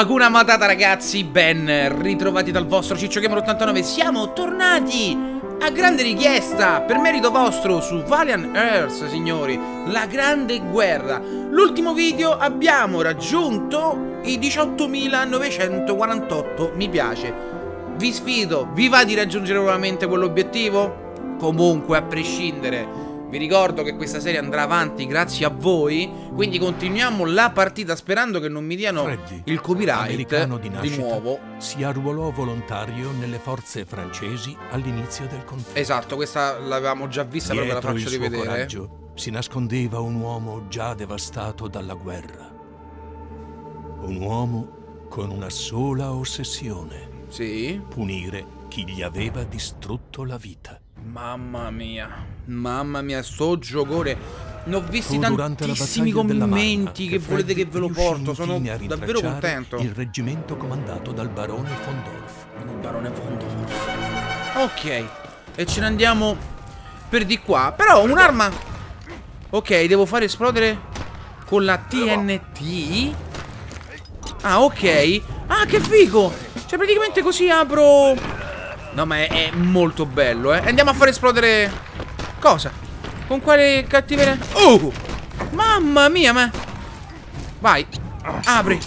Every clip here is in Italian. Hakuna matata ragazzi, ben ritrovati dal vostro CiccioGamer89. Siamo tornati a grande richiesta, per merito vostro, su Valiant Hearts, signori, La Grande Guerra. L'ultimo video abbiamo raggiunto i 18.948 mi piace. Vi sfido, vi va di raggiungere nuovamente quell'obiettivo? Comunque, a prescindere, vi ricordo che questa serie andrà avanti grazie a voi, quindi continuiamo la partita sperando che non mi diano Freddy, il copyright di nuovo. Si arruolò volontario nelle forze francesi all'inizio del conflitto. Esatto, questa l'avevamo già vista, però ve la faccio rivedere. Coraggio, si nascondeva un uomo già devastato dalla guerra. Un uomo con una sola ossessione. Sì. Punire chi gli aveva distrutto la vita. Mamma mia, sto giocone. Ne ho visti tantissimi commenti che volete che ve lo porto. Sono davvero contento. Il reggimento comandato dal barone Von Dorf. Ok, e ce ne andiamo per di qua. Però un'arma. Ok, devo fare esplodere con la TNT. Ah, ok. Ah, che figo. Cioè praticamente così apro. No, ma è molto bello, eh. Andiamo a far esplodere... Cosa? Con quale cattiveria? Oh! Mamma mia, ma... Vai, apri.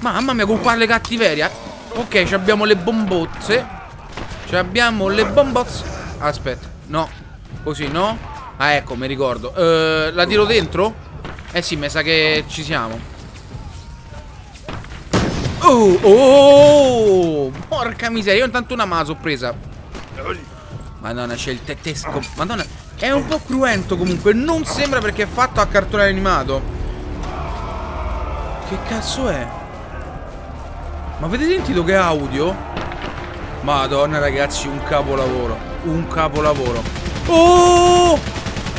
Mamma mia, con quale cattiveria? Ok, abbiamo le bombozze. Abbiamo le bombozze. Aspetta, no. Così, no? Ah, ecco, mi ricordo. La tiro dentro? Eh sì, mi sa che ci siamo. Oh! Oh! Porca miseria, io intanto una mala sorpresa. Madonna, c'è il tedesco. Madonna, è un po' cruento comunque. Non sembra perché è fatto a cartone animato. Che cazzo è? Ma avete sentito che audio? Madonna ragazzi, un capolavoro. Un capolavoro. Oh!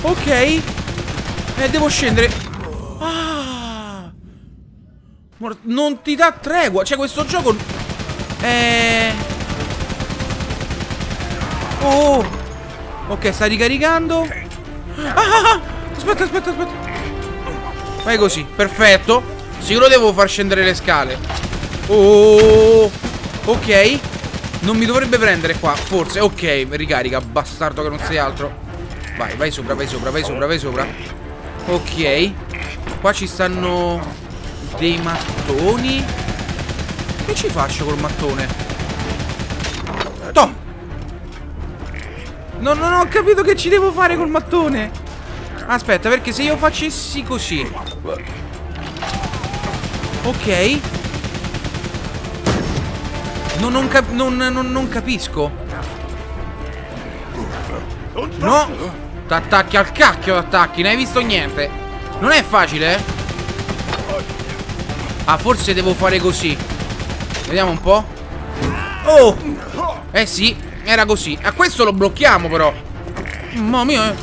Ok. Devo scendere. Ah! Non ti dà tregua. Cioè questo gioco... Oh, ok, sta ricaricando. Ah, aspetta, aspetta. Fai così, perfetto. Sicuro devo far scendere le scale. Oh, ok. Non mi dovrebbe prendere qua, forse. Ok, ricarica, bastardo che non sei altro. Vai, vai sopra. Ok. Qua ci stanno dei mattoni. Che ci faccio col mattone? Tom! Non ho capito che ci devo fare col mattone. Aspetta, perché se io facessi così. Ok. Non capisco. No! T'attacchi al cacchio, t'attacchi, non hai visto niente. Non è facile, eh? Ah, forse devo fare così. Vediamo un po'. Oh! Eh sì, era così. A questo lo blocchiamo però. Mamma mia,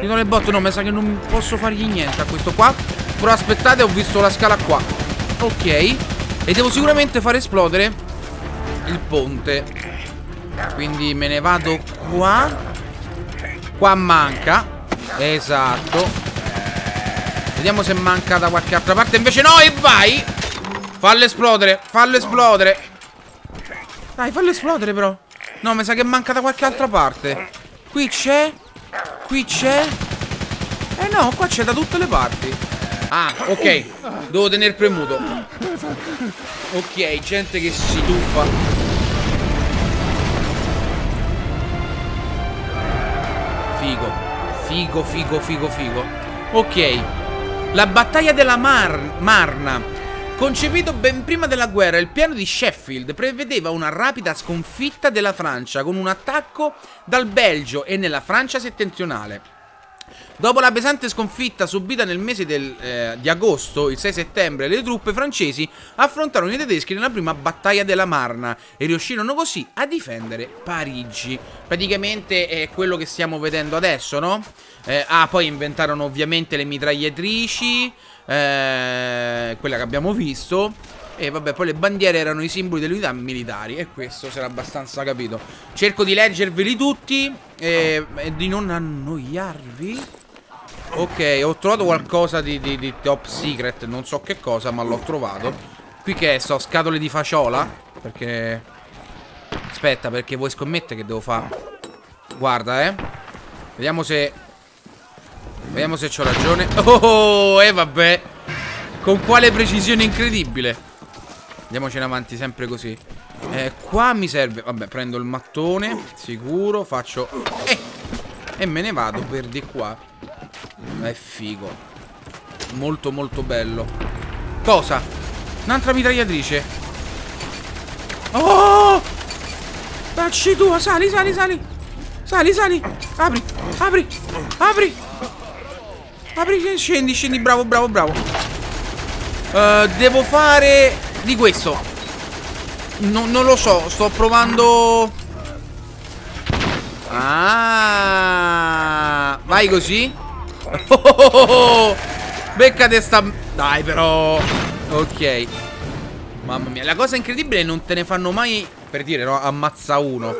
mi do le botte. No, mi sa che non posso fargli niente a questo qua. Però aspettate, ho visto la scala qua. Ok. E devo sicuramente far esplodere il ponte. Quindi me ne vado qua. Qua manca. Esatto. Vediamo se manca da qualche altra parte. Invece no, e vai! Fallo esplodere, fallo esplodere. Dai, fallo esplodere però. No, mi sa che manca da qualche altra parte. Qui c'è. Qui c'è. Eh no, qua c'è da tutte le parti. Ah, ok. Devo tenere premuto. Ok, gente che si tuffa. Figo. Figo. Ok. La battaglia della Marna. Concepito ben prima della guerra, il piano di Sheffield prevedeva una rapida sconfitta della Francia con un attacco dal Belgio e nella Francia settentrionale. Dopo la pesante sconfitta subita nel mese di agosto, il 6 settembre, le truppe francesi affrontarono i tedeschi nella prima battaglia della Marna e riuscirono così a difendere Parigi. Praticamente è quello che stiamo vedendo adesso, no? Poi inventarono ovviamente le mitragliatrici. Quella che abbiamo visto. E vabbè, poi le bandiere erano i simboli delle unità militari. E questo sarà abbastanza capito. Cerco di leggerveli tutti e di non annoiarvi. Ok, ho trovato qualcosa di top secret. Non so che cosa, ma l'ho trovato. Qui che so, scatole di faciola? Perché... aspetta, perché vuoi scommettere che devo fare? Guarda, vediamo se... vediamo se c'ho ragione. Oh, vabbè. Con quale precisione incredibile. Andiamocene avanti sempre così. Qua mi serve... vabbè, prendo il mattone, sicuro, faccio... e me ne vado per di qua. È figo. Molto molto bello. Cosa? Un'altra mitragliatrice. Oh! Facci tua, sali, sali, sali. Sali, sali. Apri, apri, apri. Apri, scendi, scendi, bravo, bravo, bravo. Devo fare di questo. No, non lo so, sto provando. Ah, vai così. Oh. Beccate sta. Dai però. Ok. Mamma mia, la cosa incredibile è non te ne fanno mai, per dire, no? Ammazza uno.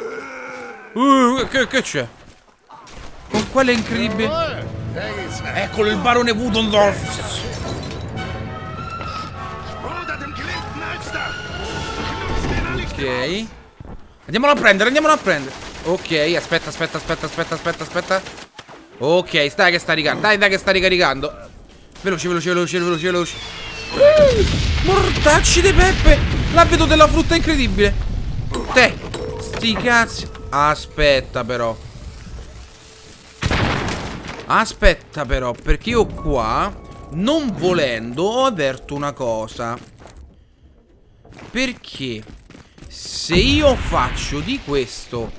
Che c'è? Con quale incredibile. Eccolo il barone Von Dorf. Ok. Andiamolo a prendere, andiamolo a prendere. Ok, aspetta, aspetta, aspetta, aspetta, aspetta, aspetta. Ok, stai che sta ricaricando. Dai, dai che sta ricaricando. Veloce, veloce, veloce, veloce, veloce. Mortacci di Peppe. L'abito della frutta è incredibile. Te, sti cazzi. Aspetta però. Aspetta però, perché io qua, non volendo, ho aperto una cosa. Perché se io faccio di questo.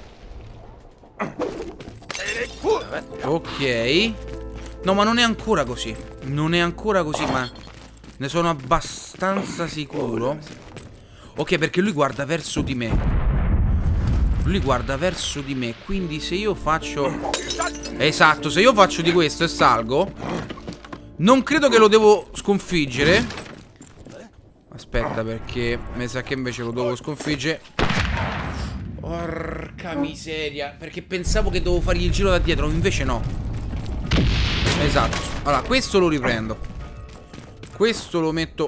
Ok. No, ma non è ancora così. Non è ancora così, ma ne sono abbastanza sicuro. Ok, perché lui guarda verso di me. Lui guarda verso di me. Quindi se io faccio... esatto, se io faccio di questo e salgo, non credo che lo devo sconfiggere. Aspetta, perché mi sa che invece lo devo sconfiggere. Porca miseria. Perché pensavo che dovevo fargli il giro da dietro, invece no. Esatto. Allora, questo lo riprendo. Questo lo metto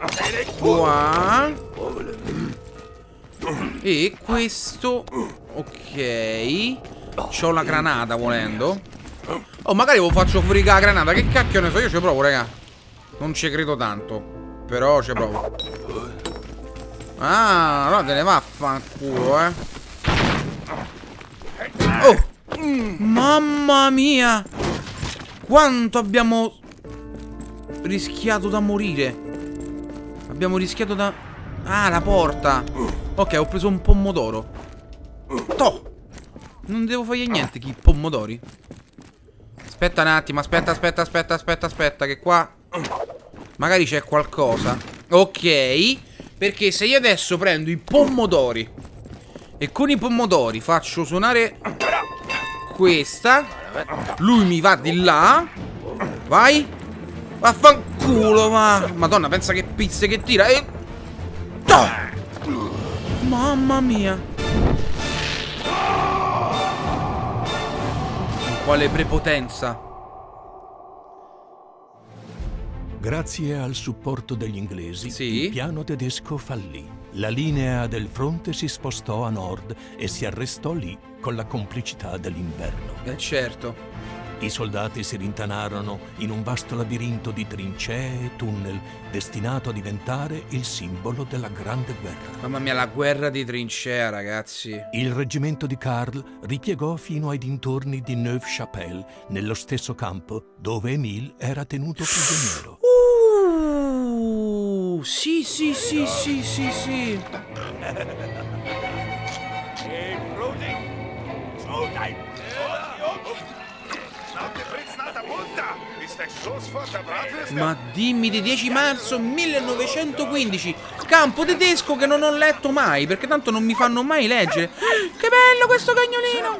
qua. E questo. Ok. C'ho la granata volendo. Oh, magari lo faccio fuori la granata. Che cacchio ne so, io ci provo, raga. Non ci credo tanto, però ci provo. Ah, allora te ne va a fanculo, Oh, mamma mia. Quanto abbiamo rischiato da morire. Abbiamo rischiato da... ah, la porta. Ok, ho preso un pomodoro. Toh. Non devo fare niente, chi pomodori. Aspetta un attimo, aspetta, aspetta, aspetta, aspetta, aspetta, che qua magari c'è qualcosa. Ok. Perché se io adesso prendo i pomodori e con i pomodori faccio suonare questa, lui mi va di là. Vai. Vaffanculo, ma madonna, pensa che pizze che tira. E toh. Mamma mia. Quale prepotenza. Grazie al supporto degli inglesi, sì, il piano tedesco fallì. La linea del fronte si spostò a nord e si arrestò lì con la complicità dell'inverno. Beh, certo. I soldati si rintanarono in un vasto labirinto di trincee e tunnel destinato a diventare il simbolo della Grande Guerra. Mamma mia, la guerra di trincea, ragazzi. Il reggimento di Karl ripiegò fino ai dintorni di Neuve Chapelle, nello stesso campo dove Emile era tenuto prigioniero. Sì, sì, sì, sì, sì, sì. Ma dimmi di 10 marzo 1915, campo tedesco che non ho letto mai, perché tanto non mi fanno mai leggere. Che bello questo cagnolino.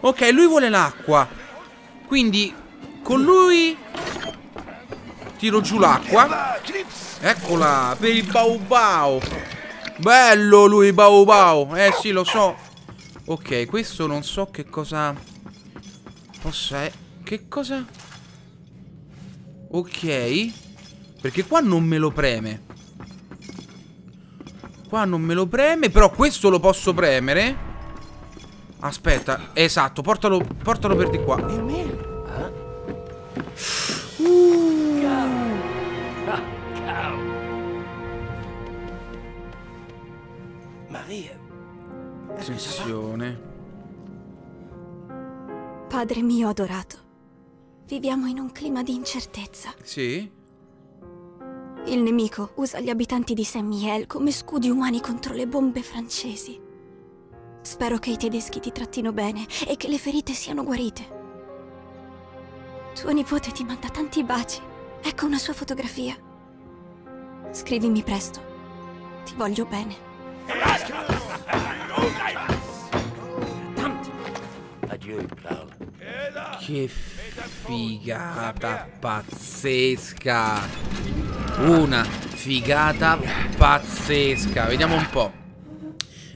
Ok, lui vuole l'acqua. Quindi con lui tiro giù l'acqua. Eccola, per il baobao. Bello lui baobao. Eh sì, lo so. Ok, questo non so che cosa possa essere. Che cosa? Ok. Perché qua non me lo preme. Qua non me lo preme, però questo lo posso premere. Aspetta, esatto, portalo per di qua. Maria. Attenzione. Padre mio adorato, viviamo in un clima di incertezza. Sì? Il nemico usa gli abitanti di Saint-Mihiel come scudi umani contro le bombe francesi. Spero che i tedeschi ti trattino bene e che le ferite siano guarite. Tuo nipote ti manda tanti baci. Ecco una sua fotografia. Scrivimi presto. Ti voglio bene. Che figata pazzesca! Una figata pazzesca. Vediamo un po'.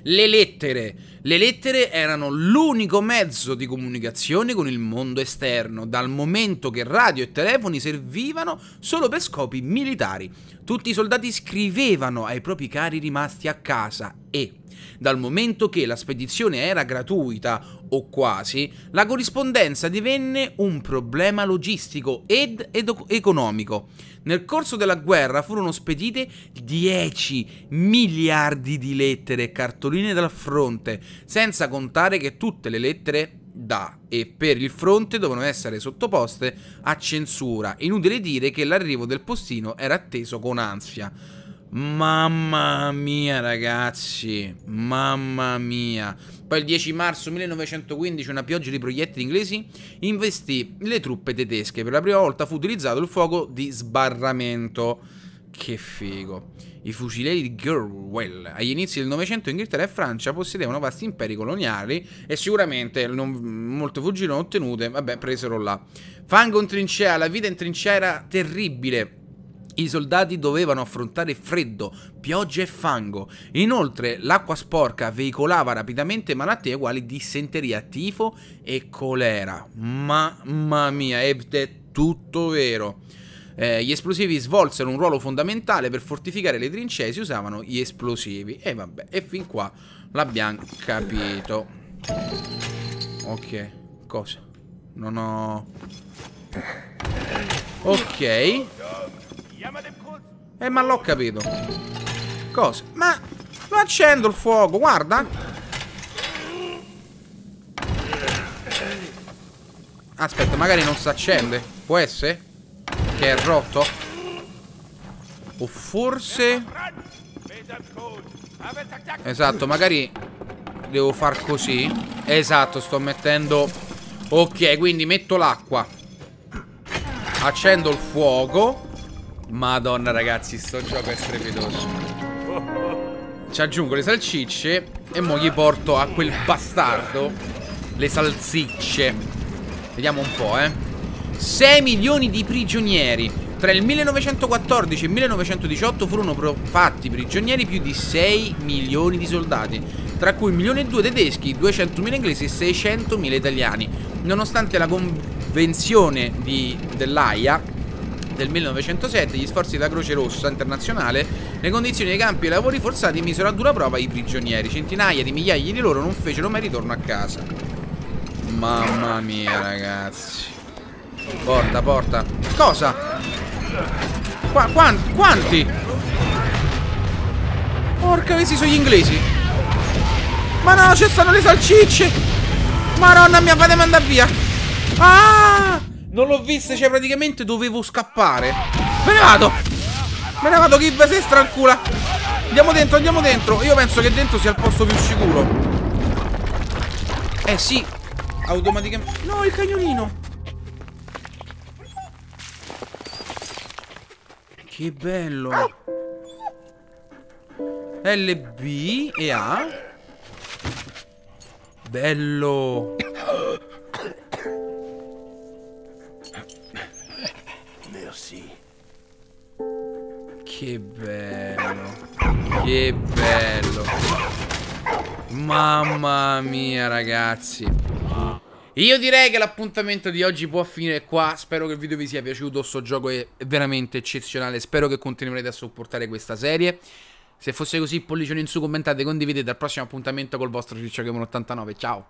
Le lettere. Le lettere erano l'unico mezzo di comunicazione con il mondo esterno, dal momento che radio e telefoni servivano solo per scopi militari. Tutti i soldati scrivevano ai propri cari rimasti a casa e, dal momento che la spedizione era gratuita, o quasi, la corrispondenza divenne un problema logistico ed economico. Nel corso della guerra furono spedite 10 miliardi di lettere e cartoline dal fronte, senza contare che tutte le lettere da e per il fronte dovevano essere sottoposte a censura. Inutile dire che l'arrivo del postino era atteso con ansia. Mamma mia ragazzi, mamma mia. Poi il 10 marzo 1915 una pioggia di proiettili inglesi investì le truppe tedesche. Per la prima volta fu utilizzato il fuoco di sbarramento. Che figo. I fucilieri di Girlwell. Agli inizi del Novecento Inghilterra e Francia possedevano vasti imperi coloniali e sicuramente molte fugirono ottenute, vabbè, presero là. Fango in trincea, la vita in trincea era terribile. I soldati dovevano affrontare freddo, pioggia e fango. Inoltre l'acqua sporca veicolava rapidamente malattie quali dissenteria, tifo e colera. Mamma mia, è tutto vero. Gli esplosivi svolsero un ruolo fondamentale per fortificare le trincee, si usavano gli esplosivi. E vabbè, e fin qua l'abbiamo capito. Ok, cosa? Non ho... Ok. Ma l'ho capito. Cosa? Ma non accendo il fuoco, guarda. Aspetta, magari non si accende. Può essere? Che è rotto? O forse... Esatto, magari devo far così. Esatto, sto mettendo... Ok, quindi metto l'acqua, accendo il fuoco. Madonna ragazzi, sto gioco è strepitoso. Ci aggiungo le salsicce e mo gli porto a quel bastardo le salsicce. Vediamo un po', 6 milioni di prigionieri. Tra il 1914 e il 1918 furono fatti prigionieri più di 6 milioni di soldati, tra cui 1,2 milioni tedeschi, 200.000 inglesi e 600.000 italiani. Nonostante la convenzione dell'AIA del 1907, gli sforzi della Croce Rossa Internazionale, le condizioni dei campi e i lavori forzati misero a dura prova i prigionieri. Centinaia di migliaia di loro non fecero mai ritorno a casa. Mamma mia ragazzi. Porta, porta. Cosa? Quanti? Porca, questi sono gli inglesi. Ma no, ci stanno le salsicce. Madonna mia, fatemi andare via. Ah! Non l'ho vista, cioè praticamente dovevo scappare. Me ne vado! Me ne vado, chi ve se strancula! Andiamo dentro, andiamo dentro! Io penso che dentro sia il posto più sicuro. Eh sì, automaticamente... No, il cagnolino! Che bello! L, B e A. Bello! Che bello. Che bello. Mamma mia ragazzi. Io direi che l'appuntamento di oggi può finire qua. Spero che il video vi sia piaciuto. Sto gioco è veramente eccezionale. Spero che continuerete a supportare questa serie. Se fosse così, pollicione in su, commentate, condividete. Al prossimo appuntamento col vostro CiccioGamer89. Ciao!